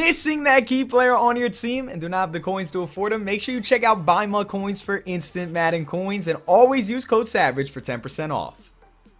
missing that key player on your team and do not have the coins to afford them, make sure you check out BuyMyCoins for instant Madden coins, and always use code SAVAGE for 10% off.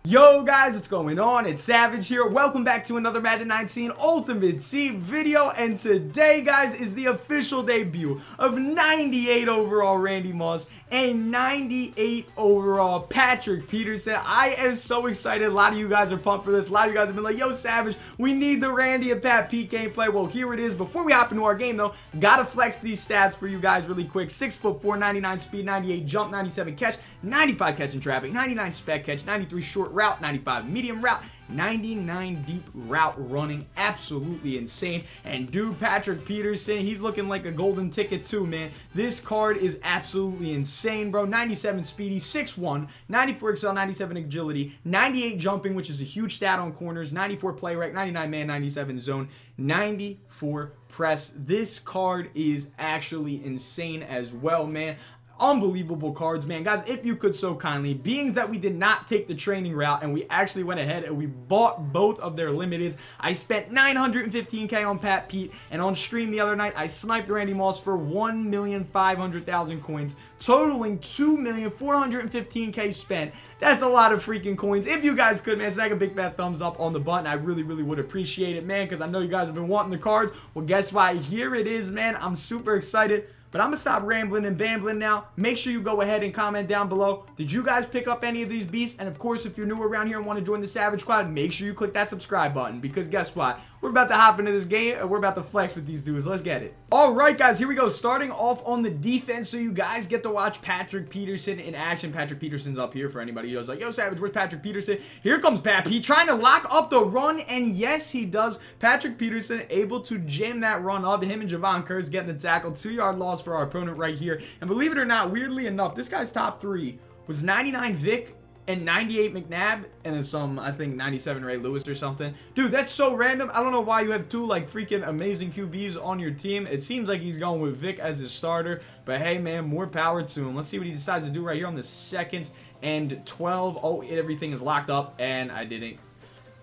Yo guys, what's going on? It's Savage here. Welcome back to another Madden 19 Ultimate Team video, and today guys is the official debut of 98 overall Randy Moss and 98 overall Patrick Peterson. I am so excited. A lot of you guys are pumped for this. A lot of you guys have been like, yo Savage, we need the Randy and Pat P gameplay. Well, here it is. Before we hop into our game though, gotta flex these stats for you guys really quick. 6'4", 99 speed, 98 jump, 97 catch, 95 catch in traffic, 99 spec catch, 93 short route, 95 medium route, 99 deep route running. Absolutely insane. And dude, Patrick Peterson, he's looking like a golden ticket too, man. This card is absolutely insane, bro. 97 speedy, 6'1", 94 excel, 97 agility, 98 jumping, which is a huge stat on corners, 94 play rec, 99 man, 97 zone, 94 press. This card is actually insane as well, man. Unbelievable cards, man. Guys, if you could so kindly, beings that we did not take the training route and we actually went ahead and we bought both of their limiteds. I spent 915k on Pat Pete, and on stream the other night I sniped Randy Moss for 1,500,000 coins, totaling 2,415k spent. That's a lot of freaking coins. If you guys could, man, smack a big fat thumbs up on the button. I really would appreciate it, man, because I know you guys have been wanting the cards. Well, guess what? Here it is, man. I'm super excited. But I'm going to stop rambling and bambling now. Make sure you go ahead and comment down below. Did you guys pick up any of these beasts? And of course, if you're new around here and want to join the Savage Squad, make sure you click that subscribe button. Because guess what? We're about to hop into this game, and we're about to flex with these dudes. Let's get it. All right, guys, here we go. Starting off on the defense, so you guys get to watch Patrick Peterson in action. Patrick Peterson's up here for anybody who's like, yo, Savage, where's Patrick Peterson? Here comes Pat P trying to lock up the run, and yes, he does. Patrick Peterson able to jam that run up. Him and Javon Kerr getting the tackle. 2-yard loss for our opponent right here. And believe it or not, weirdly enough, this guy's top three was 99 Vick, and 98 McNabb, and then some, I think, 97 Ray Lewis or something. Dude, that's so random. I don't know why you have two, like, freaking amazing QBs on your team. It seems like he's going with Vic as his starter. But, hey, man, more power to him. Let's see what he decides to do right here on the 2nd and 12. Oh, everything is locked up, and I didn't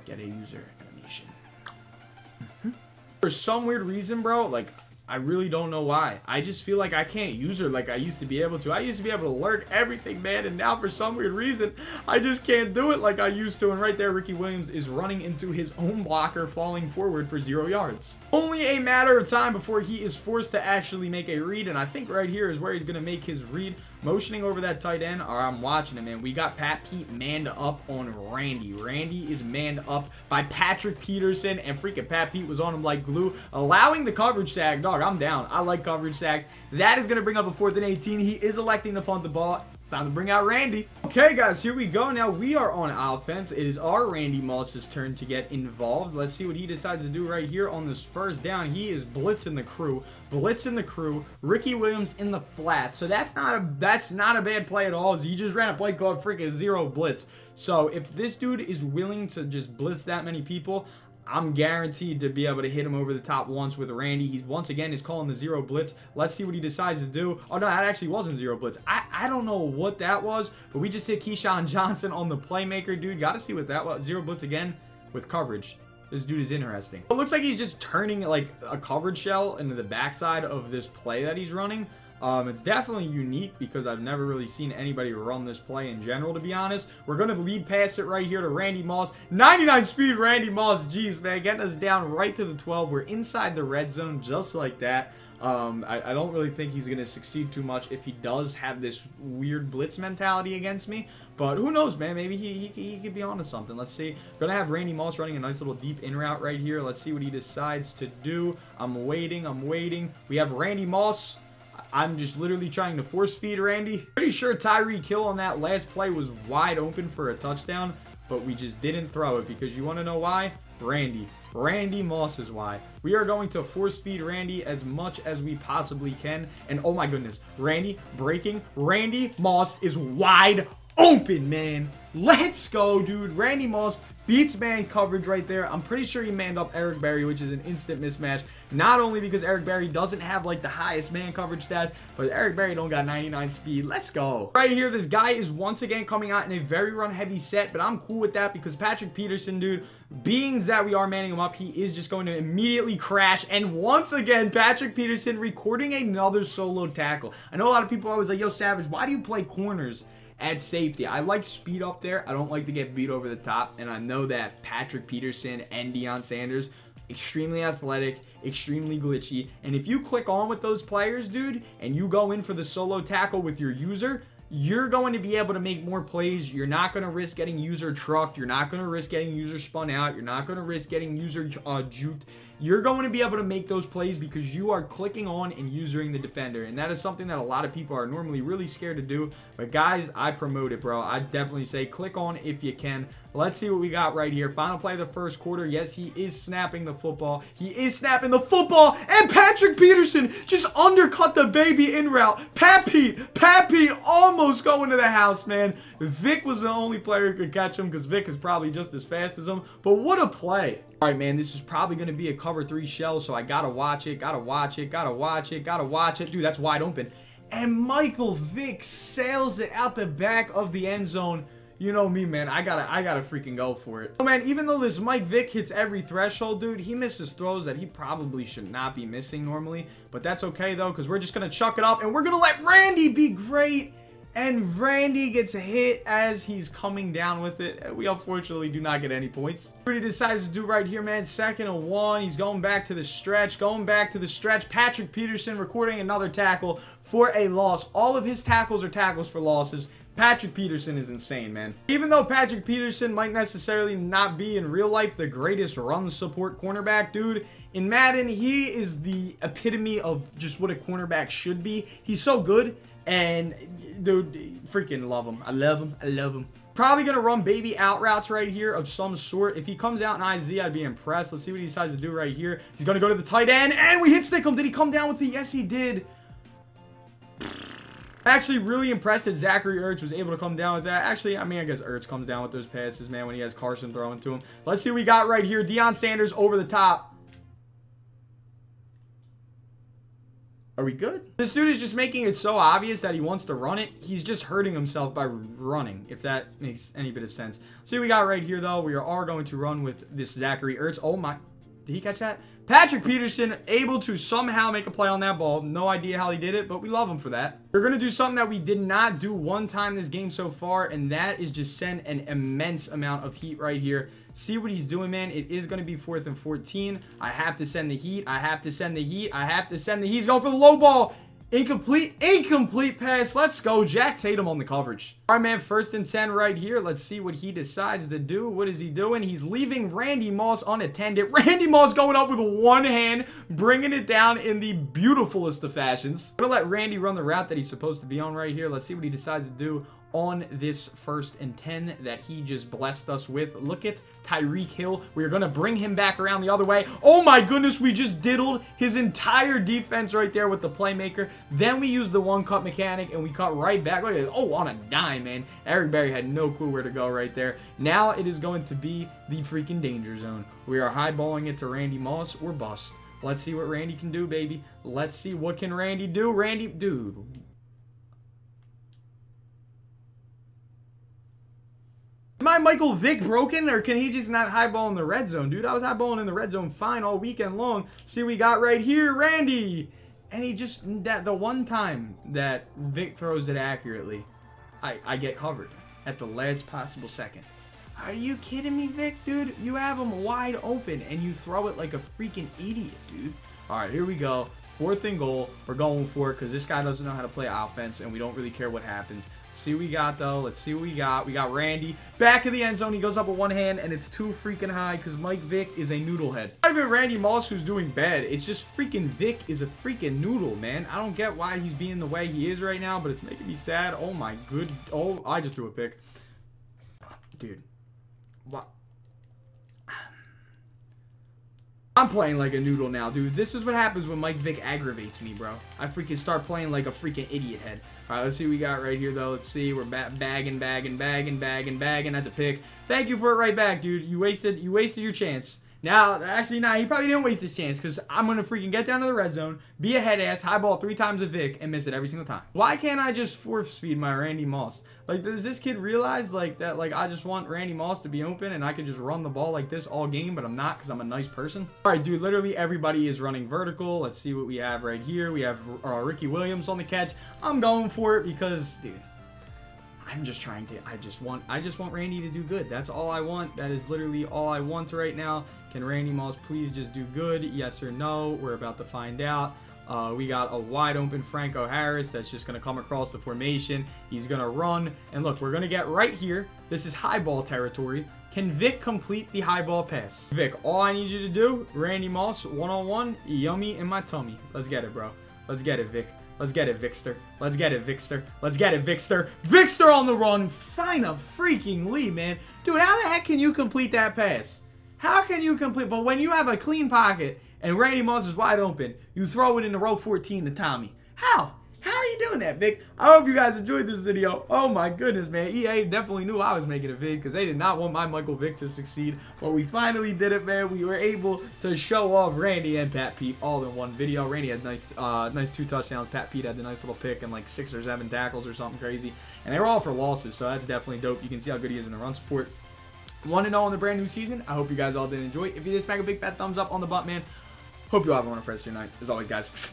get a user animation. For some weird reason, bro, like, I really don't know why. I just feel like I can't use her like I used to be able to. I used to be able to lurk everything, man, and now for some weird reason, I just can't do it like I used to. And right there, Ricky Williams is running into his own blocker, falling forward for 0 yards. Only a matter of time before he is forced to actually make a read, and I think right here is where he's going to make his read. Motioning over that tight end, or I'm watching him, man. We got Pat Pete manned up on Randy. Randy is manned up by Patrick Peterson, and freaking Pat Pete was on him like glue, allowing the coverage sack. Dog, I'm down. I like coverage sacks. That is going to bring up a 4th and 18. He is electing to punt the ball. It's time to bring out Randy. Okay, guys, here we go. Now we are on offense. It is our Randy Moss's turn to get involved. Let's see what he decides to do right here on this 1st down. He is blitzing the crew. Ricky Williams in the flat. So that's not a bad play at all. He just ran a play called freaking 0 blitz. So if this dude is willing to just blitz that many people, I'm guaranteed to be able to hit him over the top once with Randy. He once again is calling the 0 blitz. Let's see what he decides to do. Oh, no, that actually wasn't 0 blitz. I don't know what that was, but we just hit Keyshawn Johnson on the playmaker, dude. Got to see what that was. 0 blitz again with coverage. This dude is interesting. It looks like he's just turning like a coverage shell into the backside of this play that he's running. It's definitely unique because I've never really seen anybody run this play in general, to be honest. We're going to lead pass it right here to Randy Moss. 99 speed Randy Moss. Jeez, man, getting us down right to the 12. We're inside the red zone just like that. I don't really think he's going to succeed too much if he does have this weird blitz mentality against me. But who knows, man? Maybe he could be onto something. Let's see. Going to have Randy Moss running a nice little deep in route right here. Let's see what he decides to do. I'm waiting. We have Randy Moss. I'm just literally trying to force feed Randy. Pretty sure Tyreek Hill on that last play was wide open for a touchdown, but we just didn't throw it because you want to know why? Randy Moss is why. We are going to force feed Randy as much as we possibly can. And oh my goodness, Randy breaking. Randy Moss is wide open, man. Let's go, dude. Randy Moss Beats man coverage right there. I'm pretty sure he manned up Eric Berry, which is an instant mismatch. Not only because Eric Berry doesn't have like the highest man coverage stats, but Eric Berry don't got 99 speed. Let's go. Right here, this guy is once again coming out in a very run heavy set, but I'm cool with that because Patrick Peterson, dude, being that we are manning him up, he is just going to immediately crash. And once again, Patrick Peterson recording another solo tackle. I know a lot of people always like, yo, Savage, why do you play corners at safety? I like speed up there. I don't like to get beat over the top, and I know that Patrick Peterson and Deion Sanders, extremely athletic, extremely glitchy, and if you click on with those players, dude, and you go in for the solo tackle with your user, you're going to be able to make more plays. You're not going to risk getting user trucked. You're not going to risk getting user spun out. You're not going to risk getting user juked. You're going to be able to make those plays because you are clicking on and usering the defender. And that is something that a lot of people are normally really scared to do. But guys, I promote it, bro. I definitely say click on if you can. Let's see what we got right here. Final play of the first quarter. Yes, he is snapping the football. He is snapping the football. And Patrick Peterson just undercut the baby in route. Pat Pete almost going to the house, man. Vick was the only player who could catch him because Vick is probably just as fast as him. But what a play. All right, man, this is probably going to be a cover three shell, so I gotta watch it. Dude, that's wide open. And Michael Vick sails it out the back of the end zone. You know me, man. I gotta freaking go for it. Oh, man, even though this Mike Vick hits every threshold, dude, he misses throws that he probably should not be missing normally. But that's okay, though, because we're just going to chuck it up, and we're going to let Randy be great. And Randy gets hit as he's coming down with it. We unfortunately do not get any points. What he decides to do right here, man, 2nd and 1. He's going back to the stretch, Patrick Peterson recording another tackle for a loss. All of his tackles are tackles for losses. Patrick Peterson is insane, man. Even though Patrick Peterson might necessarily not be in real life the greatest run support cornerback, dude, in Madden, he is the epitome of just what a cornerback should be. He's so good, and dude, freaking love him. I love him. I love him. Probably going to run baby out routes right here of some sort. If he comes out in IZ, I'd be impressed. Let's see what he decides to do right here. He's going to go to the tight end, and we hit stick him. Did he come down with the... Yes, he did. Actually really impressed that Zachary Ertz was able to come down with that. Actually, I mean, I guess Ertz comes down with those passes, man, when he has Carson throwing to him. Let's see what we got right here. Deion Sanders over the top. Are we good? This dude is just making it so obvious that he wants to run it. He's just hurting himself by running, if that makes any bit of sense. See what we got right here, though. We are going to run with this Zachary Ertz. Oh, my. Did he catch that? Patrick Peterson able to somehow make a play on that ball. No idea how he did it, but we love him for that. We're going to do something that we did not do one time this game so far, and that is just send an immense amount of heat right here. See what he's doing, man. It is going to be 4th and 14. I have to send the heat. He's going for the low ball. Incomplete pass. Let's go. Jack Tatum on the coverage. All right, man, 1st and 10 right here. Let's see what he decides to do. What is he doing? He's leaving Randy Moss unattended. Randy Moss going up with one hand, bringing it down in the beautifulest of fashions. I'm gonna let Randy run the route that he's supposed to be on right here. Let's see what he decides to do on this 1st and 10 that he just blessed us with. Look at Tyreek Hill. We're going to bring him back around the other way. Oh my goodness, we just diddled his entire defense right there with the playmaker. Then we used the one-cut mechanic, and we cut right back. Look at this. Oh, on a dime, man. Eric Berry had no clue where to go right there. Now it is going to be the freaking danger zone. We are highballing it to Randy Moss or bust. Let's see what Randy can do, baby. Let's see what can Randy do. Randy, dude. Is my Michael Vick broken, or can he just not highball in the red zone? Dude, I was highballing in the red zone fine all weekend long. See what we got right here, Randy. And he just, that the one time that Vick throws it accurately, I get covered at the last possible second. Are you kidding me, Vick, dude? You have him wide open, and you throw it like a freaking idiot, dude. All right, here we go. 4th and goal. We're going for it because this guy doesn't know how to play offense, and we don't really care what happens. See what we got, though. Let's see what we got. We got Randy back in the end zone. He goes up with one hand, and it's too freaking high because Mike Vick is a noodle head. Not even Randy Moss who's doing bad. It's just freaking Vick is a freaking noodle, man. I don't get why he's being the way he is right now, but it's making me sad. Oh, my good. Oh, I just threw a pick. Dude. What? I'm playing like a noodle now, dude. This is what happens when Mike Vick aggravates me, bro. I freaking start playing like a freaking idiot head. All right, let's see what we got right here, though. Let's see. We're bagging. That's a pick. Thank you for it right back, dude. You wasted your chance. Now, actually, nah, he probably didn't waste his chance because I'm going to freaking get down to the red zone, be a head ass, high ball 3 times a Vic, and miss it every single time. Why can't I just force feed my Randy Moss? Like, does this kid realize, like, that, like, I just want Randy Moss to be open and I can just run the ball like this all game, but I'm not because I'm a nice person? All right, dude, literally everybody is running vertical. Let's see what we have right here. We have Ricky Williams on the catch. I'm going for it because, dude, I'm just trying to, I just want Randy to do good. That's all I want. That is literally all I want right now. Can Randy Moss please just do good? Yes or no? We're about to find out. We got a wide open Franco Harris that's just going to come across the formation. He's going to run. And look, we're going to get right here. This is high ball territory. Can Vic complete the high ball pass? Vic, all I need you to do, Randy Moss, one-on-one, yummy in my tummy. Let's get it, bro. Let's get it, Vic. Let's get it, Vickster. Let's get it, Vickster. Let's get it, Vickster. Vickster on the run. Find a freaking lead, man. Dude, how the heck can you complete that pass? How can you complete? But when you have a clean pocket and Randy Moss is wide open, you throw it in the row 14 to Tommy. How? How are you doing that, Vic? I hope you guys enjoyed this video. Oh, my goodness, man. EA definitely knew I was making a vid because they did not want my Michael Vick to succeed. But we finally did it, man. We were able to show off Randy and Pat Pete all in one video. Randy had nice, 2 touchdowns. Pat Pete had the nice little pick and like 6 or 7 tackles or something crazy. And they were all for losses, so that's definitely dope. You can see how good he is in the run support. 1-0 on the brand new season. I hope you guys all did enjoy. If you did, smack a big fat thumbs up on the butt, man. Hope you all have a wonderful rest of your night. As always, guys.